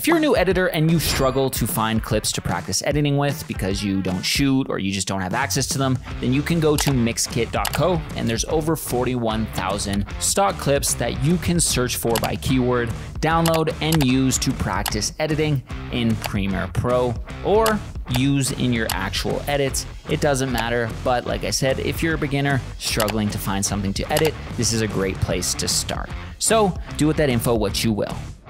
If you're a new editor and you struggle to find clips to practice editing with because you don't shoot or you just don't have access to them, then you can go to mixkit.co and there's over 41,000 stock clips that you can search for by keyword, download and use to practice editing in Premiere Pro or use in your actual edits. It doesn't matter, but like I said, if you're a beginner struggling to find something to edit, this is a great place to start. So do with that info what you will.